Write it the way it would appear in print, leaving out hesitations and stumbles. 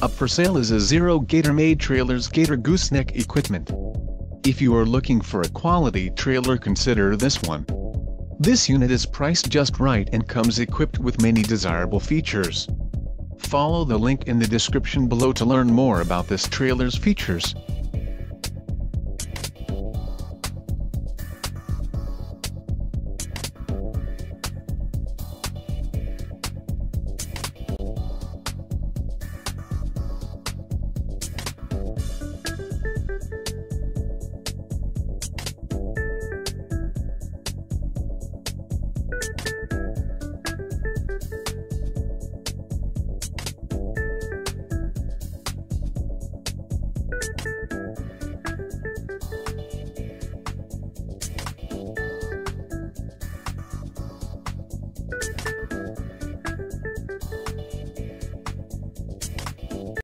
Up for sale is a Zero Gator made trailer's Gator Gooseneck equipment. If you are looking for a quality trailer, consider this one. This unit is priced just right and comes equipped with many desirable features. Follow the link in the description below to learn more about this trailer's features.